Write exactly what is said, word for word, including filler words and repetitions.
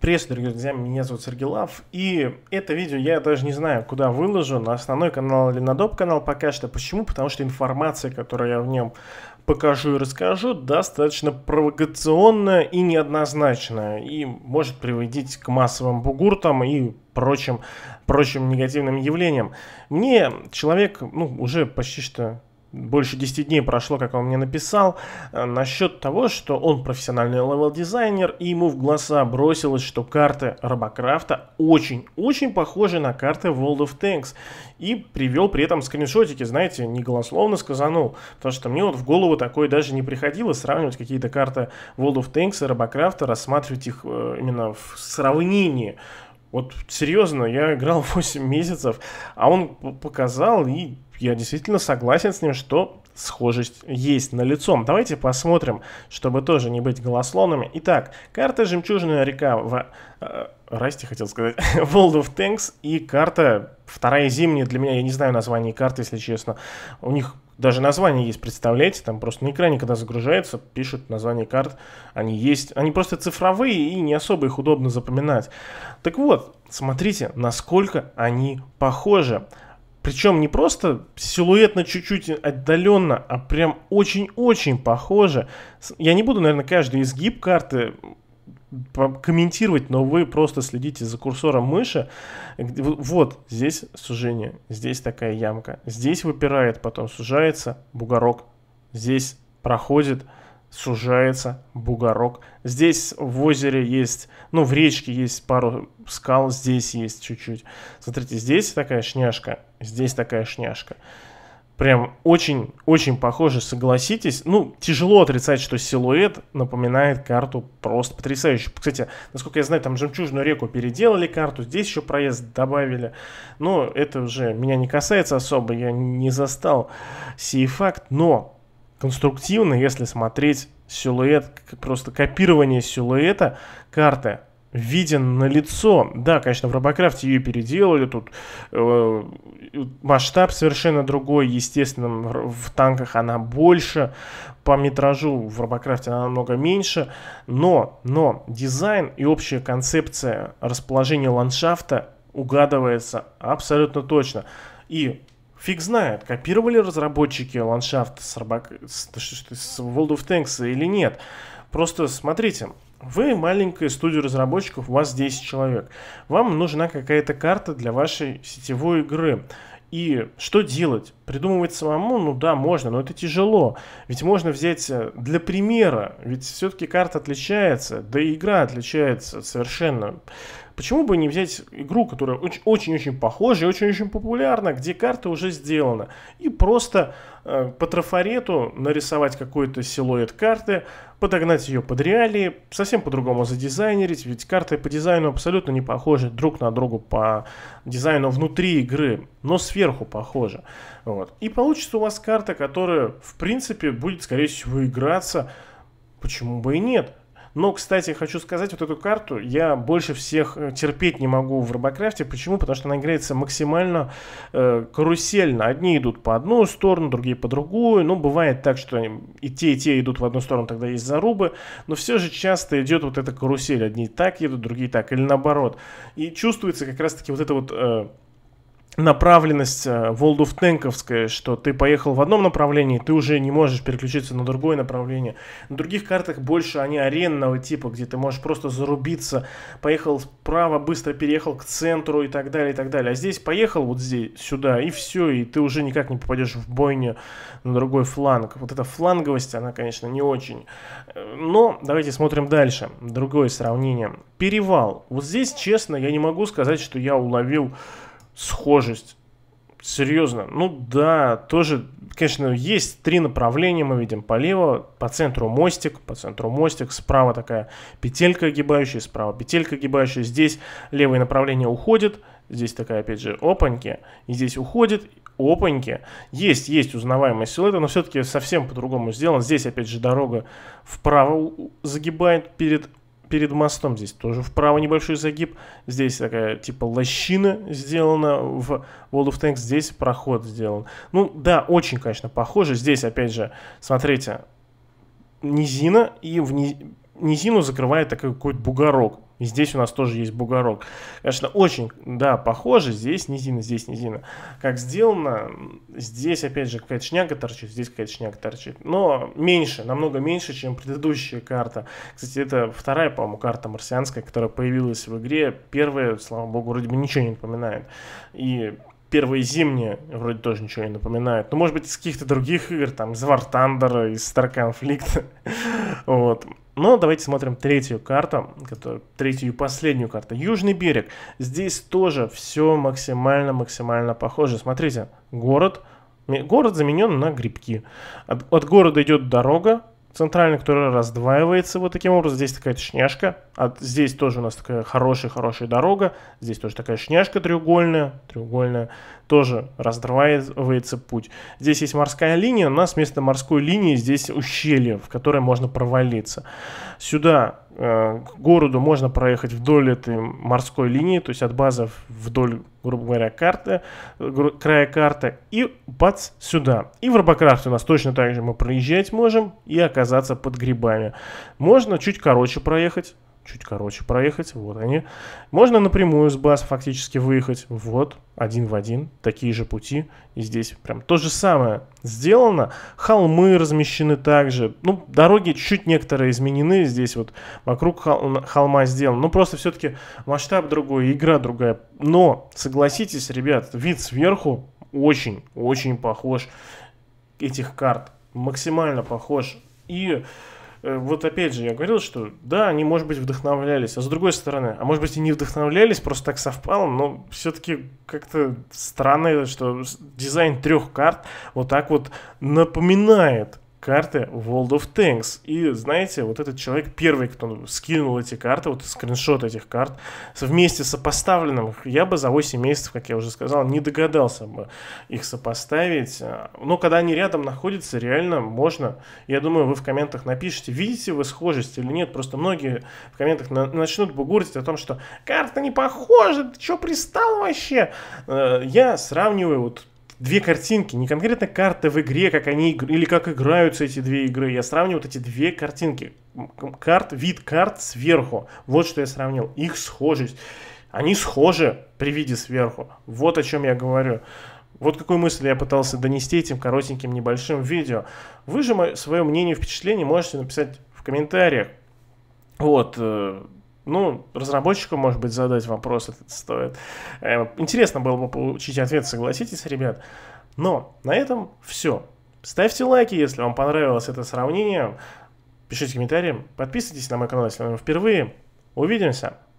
Привет, дорогие друзья, меня зовут Сергей Лав, и это видео я даже не знаю, куда выложу, на основной канал или на доп. Канал пока что. Почему? Потому что информация, которую я в нем покажу и расскажу, достаточно провокационная и неоднозначная, и может приводить к массовым бугуртам и прочим, прочим негативным явлениям. Мне человек, ну, уже почти что... Больше десяти дней прошло, как он мне написал, насчет того, что он профессиональный левел-дизайнер, и ему в глаза бросилось, что карты Robocraft очень-очень похожи на карты World of Tanks. И привел при этом скриншотики, знаете, не голословно сказанул, потому что мне вот в голову такое даже не приходило, сравнивать какие-то карты World of Tanks и Robocraft, рассматривать их именно в сравнении. Вот серьезно, я играл восемь месяцев, а он показал, и я действительно согласен с ним, что схожесть есть налицо. Давайте посмотрим, чтобы тоже не быть голословными. Итак, карта «Жемчужная река» в... Э, Расти хотел сказать. World of Tanks и карта «Вторая Зимняя». Для меня, я не знаю название карты, если честно. У них даже название есть, представляете? Там просто на экране, когда загружается, пишут название карт. Они есть. Они просто цифровые, и не особо их удобно запоминать. Так вот, смотрите, насколько они похожи. Причем не просто силуэтно чуть-чуть отдаленно, а прям очень-очень похоже. Я не буду, наверное, каждый изгиб карты комментировать, но вы просто следите за курсором мыши. Вот, здесь сужение, здесь такая ямка. Здесь выпирает, потом сужается бугорок. Здесь проходит, сужается бугорок. Здесь в озере есть, ну, в речке есть пару скал, здесь есть чуть-чуть. Смотрите, здесь такая шняшка, здесь такая шняшка. Прям очень-очень похоже, согласитесь. Ну, тяжело отрицать, что силуэт напоминает карту просто потрясающе. Кстати, насколько я знаю, там «Жемчужную реку» переделали карту, здесь еще проезд добавили. Но это уже меня не касается особо, я не застал сей факт. Но конструктивно, если смотреть силуэт, просто копирование силуэта карты, виден на лицо. Да, конечно, в Robocraft ее переделали, тут э, масштаб совершенно другой, естественно, в танках она больше, по метражу в Robocraft она намного меньше, но, но дизайн и общая концепция расположения ландшафта угадывается абсолютно точно. И фиг знает, копировали разработчики ландшафт с, Робок... с, с World of Tanks или нет. Просто смотрите. Вы маленькая студия разработчиков, у вас десять человек. Вам нужна какая-то карта для вашей сетевой игры. И что делать? Придумывать самому? Ну да, можно, но это тяжело. Ведь можно взять для примера, ведь все-таки карта отличается, да и игра отличается совершенно. Почему бы не взять игру, которая очень-очень похожа и очень-очень популярна, где карта уже сделана, и просто э, по трафарету нарисовать какой-то силуэт карты, подогнать ее под реалии, совсем по-другому задизайнерить, ведь карты по дизайну абсолютно не похожи друг на другу по дизайну внутри игры, но сверху похожи. Вот. И получится у вас карта, которая, в принципе, будет, скорее всего, играться, почему бы и нет. Но, кстати, хочу сказать, вот эту карту я больше всех терпеть не могу в Робокрафте. Почему? Потому что она играется максимально э, карусельно. Одни идут по одну сторону, другие по другую. Ну, бывает так, что и те, и те идут в одну сторону, тогда есть зарубы. Но все же часто идет вот эта карусель. Одни так едут, другие так. Или наоборот. И чувствуется как раз-таки вот это вот... Э, направленность World of Tanks'овская, что ты поехал в одном направлении, ты уже не можешь переключиться на другое направление. На других картах больше они аренного типа, где ты можешь просто зарубиться, поехал вправо, быстро переехал к центру и так далее, и так далее. А здесь поехал вот здесь, сюда, и все, и ты уже никак не попадешь в бойню на другой фланг. Вот эта фланговость, она, конечно, не очень. Но давайте смотрим дальше. Другое сравнение. Перевал. Вот здесь, честно, я не могу сказать, что я уловил схожесть. Серьезно. Ну да, тоже, конечно, есть три направления, мы видим. Полево, по центру мостик, по центру мостик, справа такая петелька огибающая, справа петелька огибающая. Здесь левое направление уходит, здесь такая, опять же, опаньки, и здесь уходит, опаньки. Есть, есть узнаваемые силуэты, но все-таки совсем по-другому сделан. Здесь, опять же, дорога вправо загибает перед Перед мостом, здесь тоже вправо небольшой загиб. Здесь такая типа лощина сделана в World of Tanks. Здесь проход сделан. Ну да, очень, конечно, похоже. Здесь, опять же, смотрите, низина. И в ни... низину закрывает такой какой-то бугорок. И здесь у нас тоже есть бугорок. Конечно, очень, да, похоже. Здесь низина, здесь низина. Как сделано, здесь опять же какая-то шняга торчит, здесь какая-то шняга торчит. Но меньше, намного меньше, чем предыдущая карта. Кстати, это вторая, по-моему, карта марсианская, которая появилась в игре. Первая, слава богу, вроде бы ничего не напоминает. И... Первые зимние вроде тоже ничего не напоминают. Ну, может быть, из каких-то других игр, там, из War Thunder, из Star Conflict. Вот. Но давайте смотрим третью карту, которую, третью и последнюю карту. Южный берег. Здесь тоже все максимально-максимально похоже. Смотрите, город. Город заменен на грибки. От, от города идет дорога центральная, которая раздваивается вот таким образом. Здесь такая шняшка. А здесь тоже у нас такая хорошая-хорошая дорога. Здесь тоже такая шняшка треугольная. Треугольная. Тоже раздваивается путь. Здесь есть морская линия. У нас вместо морской линии здесь ущелье, в которое можно провалиться. Сюда, э, к городу, можно проехать вдоль этой морской линии. То есть от базы вдоль, грубо говоря, карты, края карты. И бац, сюда. И в Робокрафте у нас точно так же мы проезжать можем и оказаться под грибами. Можно чуть короче проехать. Чуть короче проехать, вот они. Можно напрямую с баз фактически выехать. Вот, один в один, такие же пути. И здесь прям то же самое сделано. Холмы размещены также. Ну, дороги чуть некоторые изменены. Здесь вот вокруг хол- холма сделано. Ну, просто все-таки масштаб другой, игра другая. Но, согласитесь, ребят, вид сверху очень-очень похож этих карт. Максимально похож. И... Вот опять же, я говорил, что да, они, может быть, вдохновлялись, а с другой стороны, а может быть, и не вдохновлялись, просто так совпало, но все-таки как-то странно, что дизайн трех карт вот так вот напоминает карты World of Tanks. И, знаете, вот этот человек первый, кто скинул эти карты, вот скриншот этих карт, вместе сопоставленным, я бы за восемь месяцев, как я уже сказал, не догадался бы их сопоставить. Но когда они рядом находятся, реально можно. Я думаю, вы в комментах напишите, видите вы схожесть или нет. Просто многие в комментах на начнут бугуртить о том, что карта не похожа, ты что пристал вообще? Я сравниваю вот две картинки, не конкретно карты в игре, как они или как играются эти две игры. Я сравниваю вот эти две картинки. Карт, вид карт сверху. Вот что я сравнил. Их схожесть. Они схожи при виде сверху. Вот о чем я говорю. Вот какую мысль я пытался донести этим коротеньким небольшим видео. Вы же свое мнение и впечатление можете написать в комментариях. Вот. Ну, разработчику, может быть, задать вопрос, это стоит. Интересно было бы получить ответ, согласитесь, ребят. Но на этом все. Ставьте лайки, если вам понравилось это сравнение. Пишите комментарии, подписывайтесь на мой канал, если вы впервые. Увидимся!